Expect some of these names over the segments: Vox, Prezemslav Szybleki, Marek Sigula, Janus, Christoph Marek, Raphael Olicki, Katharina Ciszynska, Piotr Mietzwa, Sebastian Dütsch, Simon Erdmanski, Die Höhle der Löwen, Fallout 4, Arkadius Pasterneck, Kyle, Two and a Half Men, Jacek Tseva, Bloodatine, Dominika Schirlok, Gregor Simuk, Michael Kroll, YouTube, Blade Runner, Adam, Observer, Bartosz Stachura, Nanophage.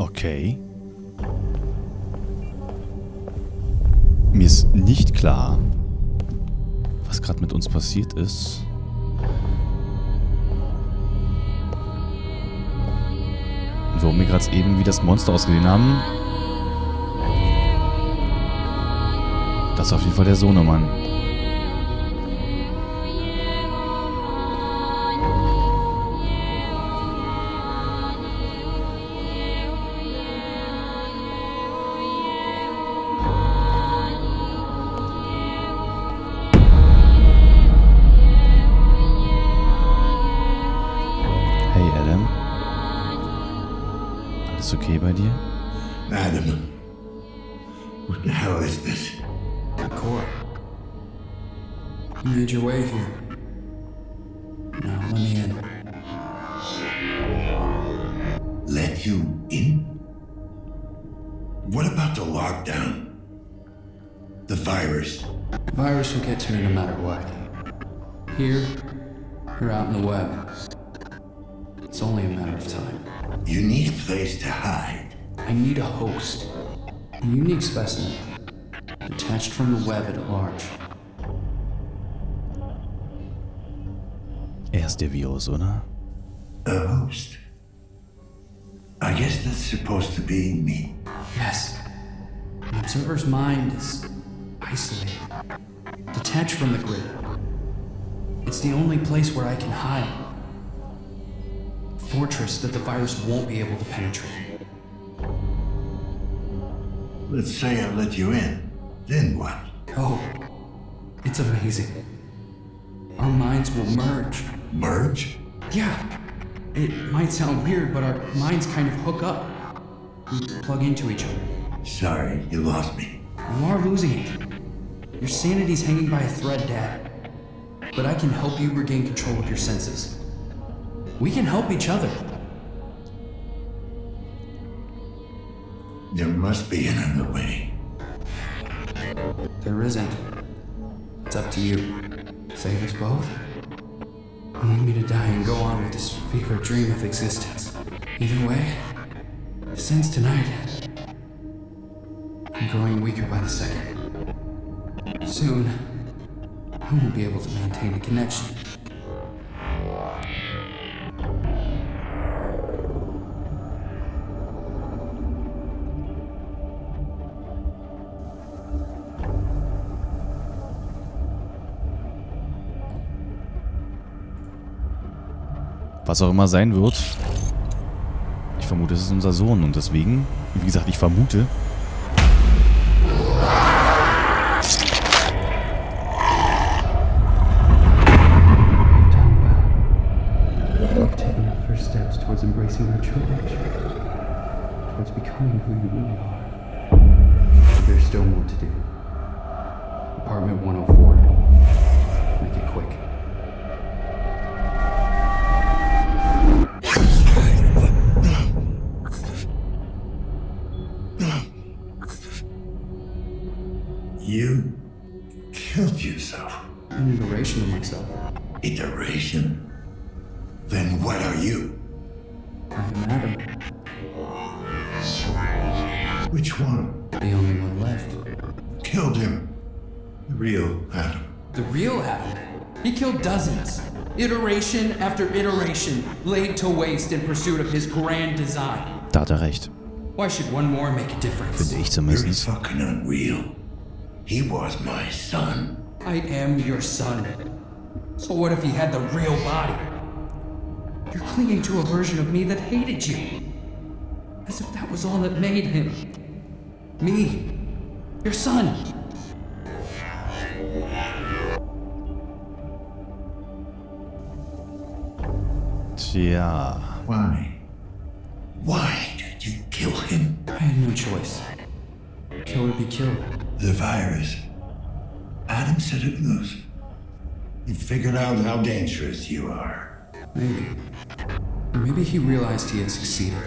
Okay. Mir ist nicht klar, was gerade mit uns passiert ist. Und warum wir gerade eben wie das Monster ausgesehen haben. Das ist auf jeden Fall der Sohnemann. Specimen, detached from the web at large. Er ist der Virus, oder? A host. I guess that's supposed to be me. Yes. An observer's mind is isolated, detached from the grid. It's the only place where I can hide. A fortress that the virus won't be able to penetrate. Let's say I let you in. Then what? Oh, it's amazing. Our minds will merge. Merge? Yeah. It might sound weird, but our minds kind of hook up. We plug into each other. Sorry, you lost me. You are losing it. Your sanity's hanging by a thread, Dad. But I can help you regain control of your senses. We can help each other. There must be another way. There isn't. It's up to you. Save us both? You want me to die and go on with this fever dream of existence. Either way, since tonight, I'm growing weaker by the second. Soon, I won't be able to maintain a connection. Was auch immer sein wird. Ich vermute, es ist unser Sohn und deswegen, wie gesagt, ich vermute. Iteration after iteration laid to waste in pursuit of his grand design. Da hat er recht. Why should one more make a difference? Finde ich zumindest. You're fucking unreal. He was my son. I am your son. So what if he had the real body? You're clinging to a version of me that hated you. As if that was all that made him. Me. Your son. Yeah. Why? Why did you kill him? I had no choice. Kill or be killed. The virus. Adam set it loose. He figured out how dangerous you are. Maybe. Or maybe he realized he had succeeded.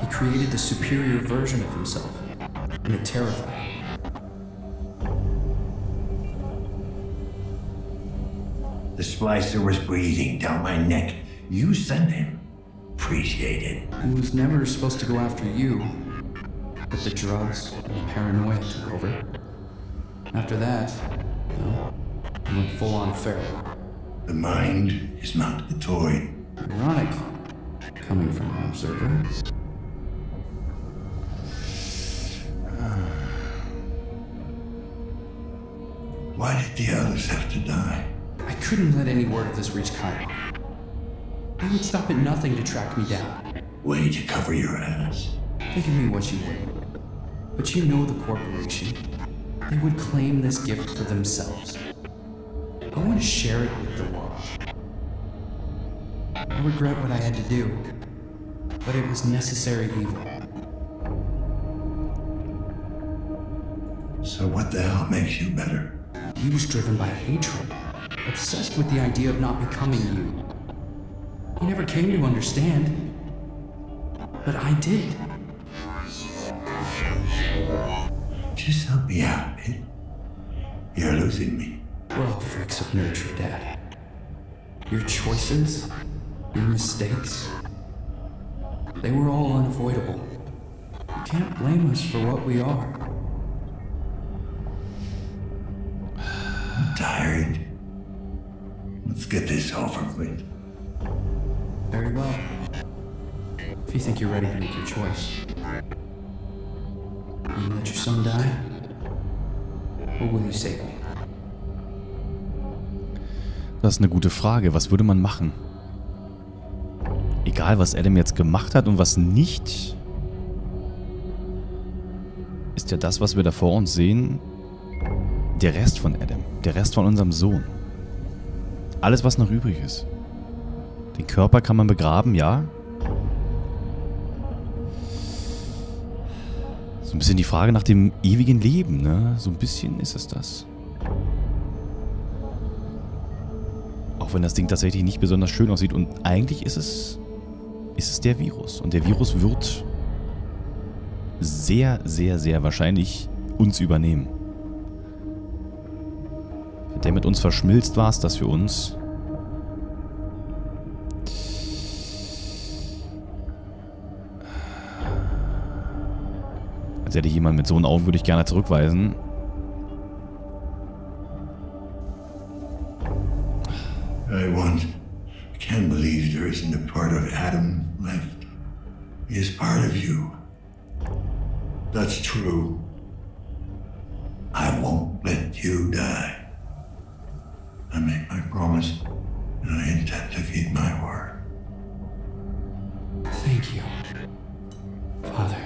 He created the superior version of himself. And it terrified him. The splicer was breathing down my neck. You sent him. appreciated. He was never supposed to go after you, but the drugs and the paranoia took over. After that, well, he went full-on feral. The mind is not a toy. Ironic, coming from an observer. Why did the others have to die? I couldn't let any word of this reach Kyle. They would stop at nothing to track me down. Way to cover your ass. They give me what you will. But you know the corporation. They would claim this gift for themselves. I want to share it with the world. I regret what I had to do, but it was necessary evil. So what the hell makes you better? He was driven by hatred, obsessed with the idea of not becoming you. He never came to understand, but I did. Just help me out, man. You're losing me. We're all freaks of nurture, Dad. Your choices, your mistakes, they were all unavoidable. You can't blame us for what we are. I'm tired. Let's get this over with. Very well. If you think you're ready to make your choice, will you let your son die, or will you save me? Das ist eine gute Frage. Was würde man machen? Egal, was Adam jetzt gemacht hat und was nicht, ist ja das, was wir da vor uns sehen, der Rest von Adam, der Rest von unserem Sohn. Alles, was noch übrig ist. Den Körper kann man begraben, ja. So ein bisschen die Frage nach dem ewigen Leben, ne? So ein bisschen ist es das. Auch wenn das Ding tatsächlich nicht besonders schön aussieht. Und eigentlich ist es der Virus. Und der Virus wird sehr, sehr, sehr wahrscheinlich uns übernehmen. Wenn der mit uns verschmilzt, war es das für uns. Als hätte ich jemanden mit so einem Augen, würde ich gerne zurückweisen. I can't believe there isn't a part of Adam left. He is part of you. That's true. I won't let you die. I make my promise, and I intend to keep my word. Thank you, Father.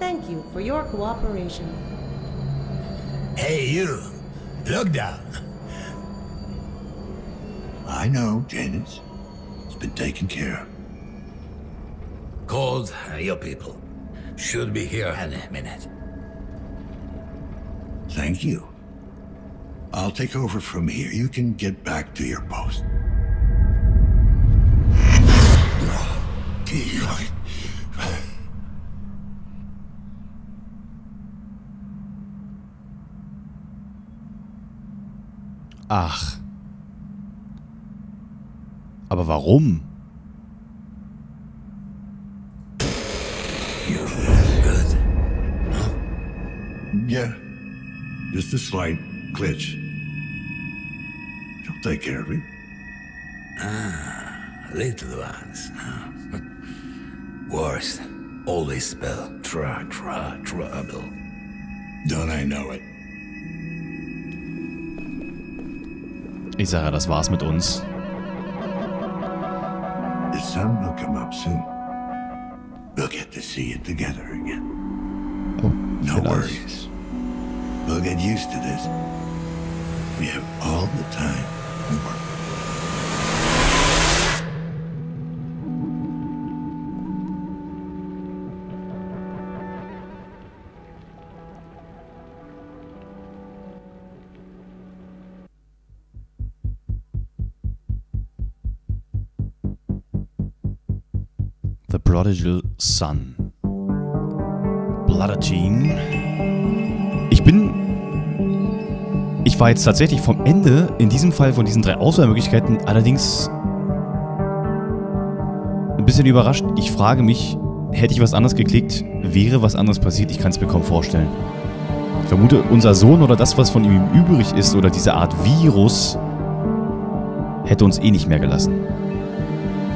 Thank you for your cooperation. Hey, you! Look down! I know, Janus. It's been taken care of. Called your people. Should be here in a minute. Thank you. I'll take over from here. You can get back to your post. Ach. Aber warum? You're good. Huh? Yeah. Just a slight glitch. You'll take care of it. Ah, little ones. Worst. Always spell trouble. Don't I know it? Ich sage ja, das war's mit uns. The sun will come up soon. We'll get to see it together again. Oh, no worries. We'll get used to this. We have all the time in the world. Prodigal Son. Bloodatine. Ich war jetzt tatsächlich vom Ende, in diesem Fall von diesen drei Auswahlmöglichkeiten, allerdings ein bisschen überrascht. Ich frage mich, hätte ich was anderes geklickt, wäre was anderes passiert? Ich kann es mir kaum vorstellen. Ich vermute, unser Sohn oder das, was von ihm übrig ist, oder diese Art Virus, hätte uns eh nicht mehr gelassen.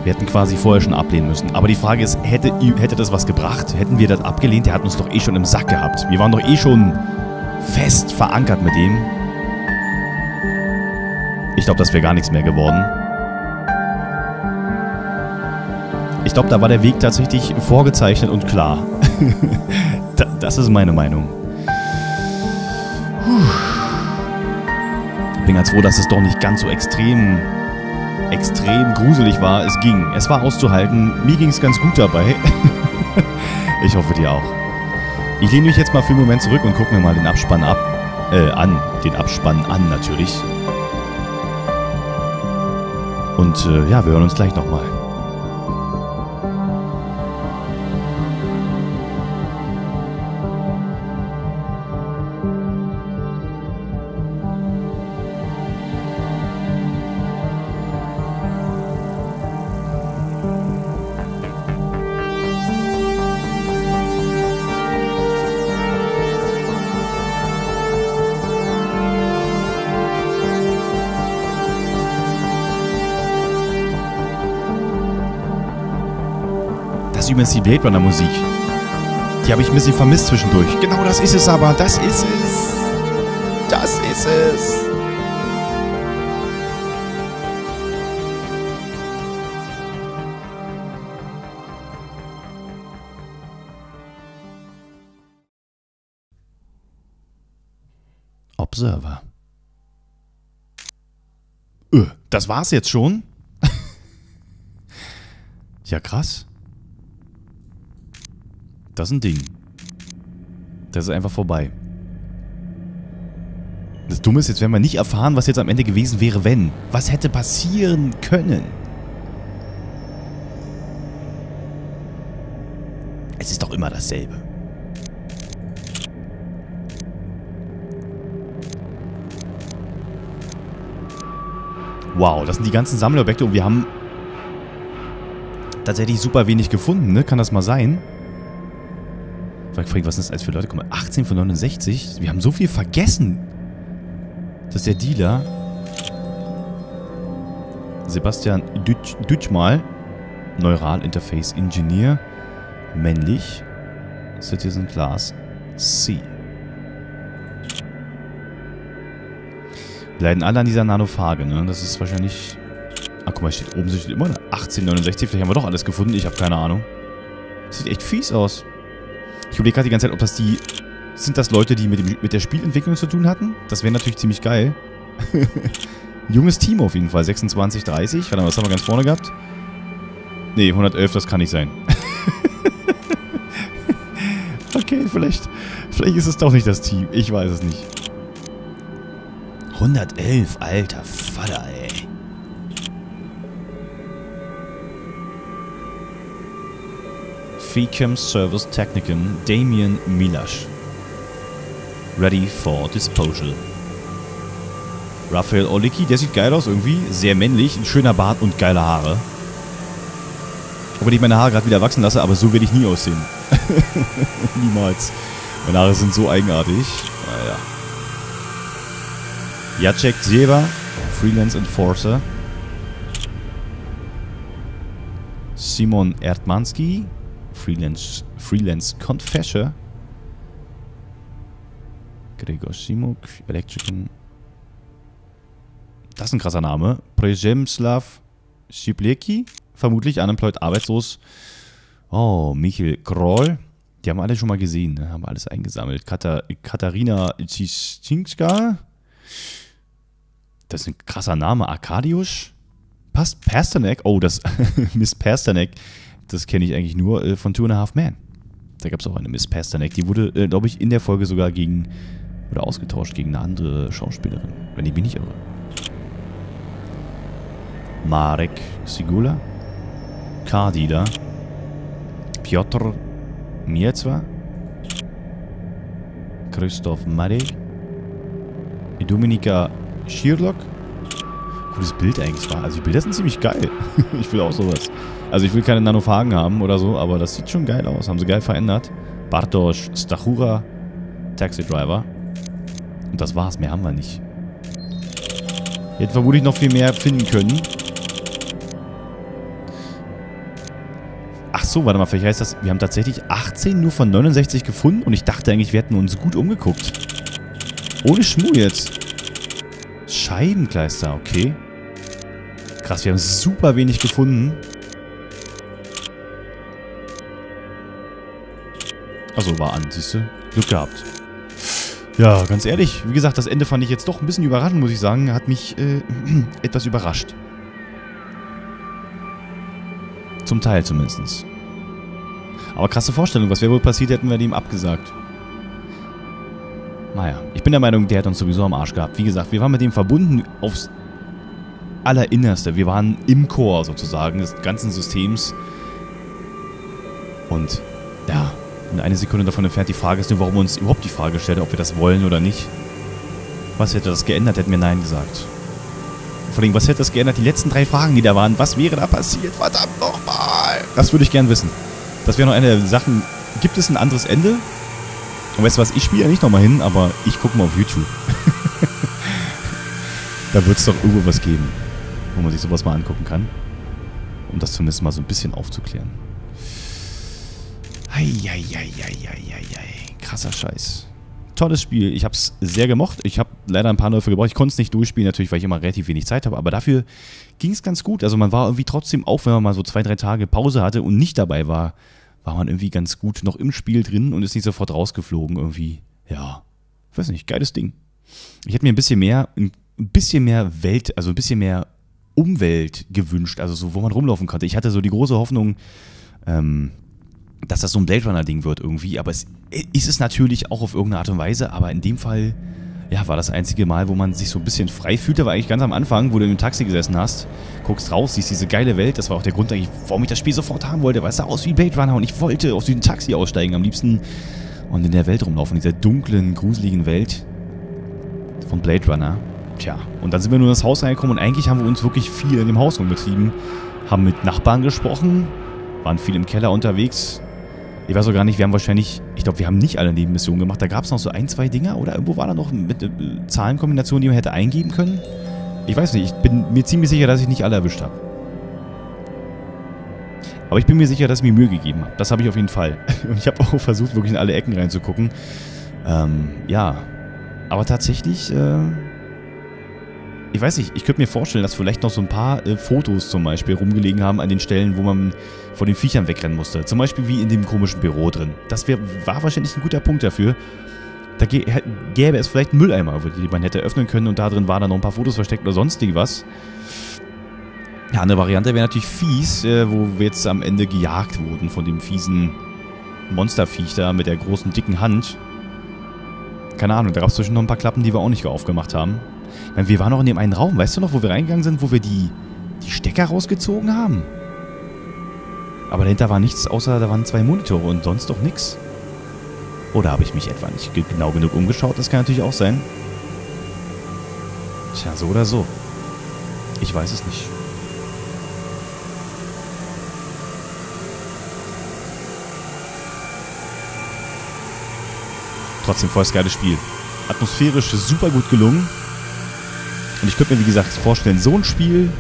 Wir hätten quasi vorher schon ablehnen müssen. Aber die Frage ist, hätte das was gebracht? Hätten wir das abgelehnt? Der hat uns doch eh schon im Sack gehabt. Wir waren doch eh schon fest verankert mit dem. Ich glaube, das wäre gar nichts mehr geworden. Ich glaube, da war der Weg tatsächlich vorgezeichnet und klar. Das ist meine Meinung. Ich bin ganz froh, dass es doch nicht ganz so extrem gruselig war. Es ging. Es war auszuhalten. Mir ging es ganz gut dabei. Ich hoffe, dir auch. Ich lehne mich jetzt mal für einen Moment zurück und gucke mir mal den Abspann an. Den Abspann an, natürlich. Und ja, wir hören uns gleich nochmal. Übrigens die Blade Runner Musik. Die habe ich ein bisschen vermisst zwischendurch. Genau das ist es aber. Das ist es. Das ist es. Observer. Das war's jetzt schon? Ja, krass. Das ist ein Ding. Das ist einfach vorbei. Das Dumme ist, jetzt werden wir nicht erfahren, was jetzt am Ende gewesen wäre, wenn. Was hätte passieren können? Es ist doch immer dasselbe. Wow, das sind die ganzen Sammelobjekte und wir haben tatsächlich super wenig gefunden, ne? Kann das mal sein? Was sind das als für Leute? 18 von 69? Wir haben so viel vergessen. Das ist der Dealer. Sebastian Dütsch mal. Neural Interface Engineer. Männlich. Citizen Class C. Wir leiden alle an dieser Nanophage, ne? Das ist wahrscheinlich... Ach, guck mal, steht oben steht immer 1869. Vielleicht haben wir doch alles gefunden. Ich habe keine Ahnung. Das sieht echt fies aus. Ich überlege gerade die ganze Zeit, ob das die... Sind das Leute, die mit der Spielentwicklung zu tun hatten? Das wäre natürlich ziemlich geil. Junges Team auf jeden Fall. 26, 30. Warte mal, was haben wir ganz vorne gehabt? Ne, 111, das kann nicht sein. Okay, vielleicht ist es doch nicht das Team. Ich weiß es nicht. 111, alter Vater, ey. Precam Service Technicum Damian Milas. Ready for disposal. Raphael Olicki, der sieht geil aus irgendwie. Sehr männlich, ein schöner Bart und geile Haare. Obwohl ich meine Haare gerade wieder wachsen lasse, aber so werde ich nie aussehen. Niemals. Meine Haare sind so eigenartig. Naja. Jacek Tseva, Freelance Enforcer. Simon Erdmanski. Freelance Confessor. Gregor Simuk, Electrician. Das ist ein krasser Name. Prezemslav Szybleki, vermutlich unemployed, arbeitslos. Oh, Michael Kroll. Die haben wir alle schon mal gesehen, ne? Haben alles eingesammelt. Katharina Ciszynska. Das ist ein krasser Name. Arkadius Pasterneck. Oh, das Miss Pasterneck. Das kenne ich eigentlich nur von Two and a Half Men. Da gab es auch eine Miss Pasterneck. Die wurde, glaube ich, in der Folge sogar ausgetauscht gegen eine andere Schauspielerin. Wenn ich mich nicht irre. Marek Sigula. Car Dealer. Piotr Mietzwa. Christoph Marek, Dominika Schirlok. Cooles Bild eigentlich war. Also die Bilder sind ziemlich geil. Ich will auch sowas. Also ich will keine Nanophagen haben oder so, aber das sieht schon geil aus. Haben sie geil verändert. Bartosz Stachura, Taxi Driver. Und das war's, mehr haben wir nicht. Hätten vermutlich noch viel mehr finden können. Ach so, warte mal, vielleicht heißt das, wir haben tatsächlich 18 nur von 69 gefunden und ich dachte eigentlich, wir hätten uns gut umgeguckt. Ohne Schmuh jetzt. Scheibenkleister, okay. Krass, wir haben super wenig gefunden. Achso, war an, siehst du? Glück gehabt. Ja, ganz ehrlich, wie gesagt, das Ende fand ich jetzt doch ein bisschen überraschend, muss ich sagen. Hat mich etwas überrascht. Zum Teil zumindest. Aber krasse Vorstellung, was wäre wohl passiert, hätten wir dem abgesagt. Naja, ich bin der Meinung, der hat uns sowieso am Arsch gehabt. Wie gesagt, wir waren mit dem verbunden aufs Allerinnerste. Wir waren im Chor sozusagen des ganzen Systems. Und ja, in einer Sekunde davon entfernt die Frage ist nur, warum uns überhaupt die Frage stellt, ob wir das wollen oder nicht. Was hätte das geändert, hätten wir Nein gesagt. Vor allem, was hätte das geändert? Die letzten 3 Fragen, die da waren. Was wäre da passiert? Verdammt nochmal! Das würde ich gern wissen. Das wäre noch eine der Sachen. Gibt es ein anderes Ende? Und weißt du was? Ich spiele ja nicht nochmal hin, aber ich gucke mal auf YouTube. Da wird es doch irgendwo was geben, wo man sich sowas mal angucken kann. Um das zumindest mal so ein bisschen aufzuklären. Eieieiei. Krasser Scheiß. Tolles Spiel. Ich habe es sehr gemocht. Ich habe leider ein paar Läufe gebraucht. Ich konnte es nicht durchspielen, natürlich, weil ich immer relativ wenig Zeit habe. Aber dafür ging es ganz gut. Also man war irgendwie trotzdem, auch wenn man mal so 2, 3 Tage Pause hatte und nicht dabei war, war man irgendwie ganz gut noch im Spiel drin und ist nicht sofort rausgeflogen irgendwie. Ja, ich weiß nicht, geiles Ding. Ich hätte mir ein bisschen mehr Welt, also ein bisschen mehr Umwelt gewünscht. Also so, wo man rumlaufen konnte. Ich hatte so die große Hoffnung, dass das so ein Blade Runner Ding wird irgendwie, aber es ist es natürlich auch auf irgendeine Art und Weise, aber in dem Fall, ja, war das einzige Mal, wo man sich so ein bisschen frei fühlte, war eigentlich ganz am Anfang, wo du im Taxi gesessen hast, guckst raus, siehst diese geile Welt, das war auch der Grund eigentlich, warum ich das Spiel sofort haben wollte, weil es sah aus wie Blade Runner und ich wollte aus diesem Taxi aussteigen am liebsten und in der Welt rumlaufen, in dieser dunklen, gruseligen Welt von Blade Runner. Tja, und dann sind wir nur in das Haus reingekommen und eigentlich haben wir uns wirklich viel in dem Haus rumgetrieben, haben mit Nachbarn gesprochen, waren viel im Keller unterwegs. Ich weiß auch gar nicht, wir haben wahrscheinlich, ich glaube, wir haben nicht alle Nebenmissionen gemacht. Da gab es noch so 1, 2 Dinger oder irgendwo war da noch mit Zahlenkombinationen, die man hätte eingeben können. Ich weiß nicht, ich bin mir ziemlich sicher, dass ich nicht alle erwischt habe. Aber ich bin mir sicher, dass ich mir Mühe gegeben habe. Das habe ich auf jeden Fall. Und ich habe auch versucht, wirklich in alle Ecken reinzugucken. Ja, aber tatsächlich, ich weiß nicht, ich könnte mir vorstellen, dass vielleicht noch so ein paar Fotos zum Beispiel rumgelegen haben an den Stellen, wo man vor den Viechern wegrennen musste. Zum Beispiel wie in dem komischen Büro drin. Das war wahrscheinlich ein guter Punkt dafür. Da gäbe es vielleicht einen Mülleimer, den man hätte öffnen können und da drin waren dann noch ein paar Fotos versteckt oder sonstig was. Ja, eine Variante wäre natürlich fies, wo wir jetzt am Ende gejagt wurden von dem fiesen Monsterviech da mit der großen, dicken Hand. Keine Ahnung, da gab es zwischen noch ein paar Klappen, die wir auch nicht aufgemacht haben. Ich meine, wir waren noch in dem einen Raum, weißt du noch, wo wir reingegangen sind, wo wir die Stecker rausgezogen haben? Aber dahinter war nichts, außer da waren 2 Monitore und sonst doch nichts. Oder habe ich mich etwa nicht genau genug umgeschaut? Das kann natürlich auch sein. Tja, so oder so. Ich weiß es nicht. Trotzdem voll das geile Spiel. Atmosphärisch super gut gelungen. Und ich könnte mir, wie gesagt, vorstellen, so ein Spiel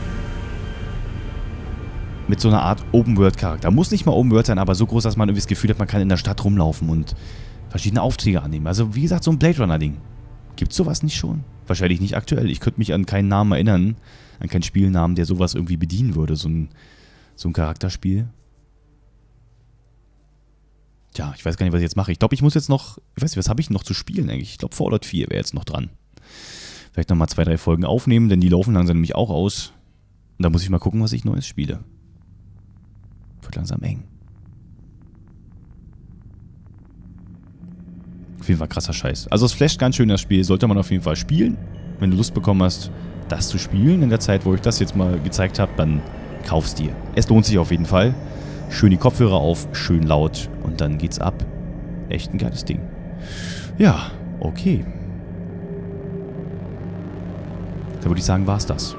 mit so einer Art Open-World-Charakter. Muss nicht mal Open-World sein, aber so groß, dass man irgendwie das Gefühl hat, man kann in der Stadt rumlaufen und verschiedene Aufträge annehmen. Also, wie gesagt, so ein Blade Runner-Ding. Gibt's sowas nicht schon? Wahrscheinlich nicht aktuell. Ich könnte mich an keinen Namen erinnern, an keinen Spielnamen, der sowas irgendwie bedienen würde. So ein Charakterspiel. Tja, ich weiß gar nicht, was ich jetzt mache. Ich glaube, ich muss jetzt noch, ich weiß nicht, was habe ich noch zu spielen eigentlich? Ich glaube, Fallout 4 wäre jetzt noch dran. Vielleicht nochmal 2, 3 Folgen aufnehmen, denn die laufen langsam nämlich auch aus. Und da muss ich mal gucken, was ich Neues spiele. Wird langsam eng. Auf jeden Fall krasser Scheiß. Also es flasht ganz schön, das Spiel. Sollte man auf jeden Fall spielen. Wenn du Lust bekommen hast, das zu spielen in der Zeit, wo ich das jetzt mal gezeigt habe, dann kauf's dir. Es lohnt sich auf jeden Fall. Schön die Kopfhörer auf, schön laut und dann geht's ab. Echt ein geiles Ding. Ja, Okay. Dann würde ich sagen, war's das.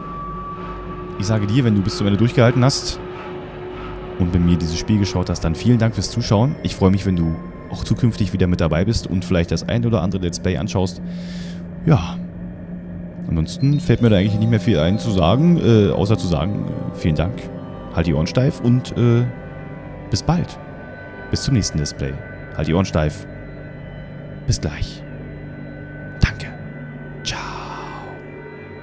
Ich sage dir, wenn du bis zum Ende durchgehalten hast und mit mir dieses Spiel geschaut hast, dann vielen Dank fürs Zuschauen. Ich freue mich, wenn du auch zukünftig wieder mit dabei bist und vielleicht das ein oder andere Let's Play anschaust. Ja, ansonsten fällt mir da eigentlich nicht mehr viel ein zu sagen, außer zu sagen, vielen Dank, halt die Ohren steif und bis bald. Bis zum nächsten Let's Play. Halt die Ohren steif. Bis gleich. Danke. Ciao.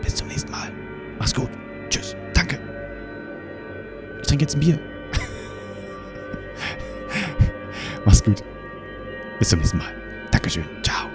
Bis zum nächsten Mal. Mach's gut. Tschüss. Danke. Ich trinke jetzt ein Bier. Mach's gut. Bis zum nächsten Mal. Dankeschön. Ciao.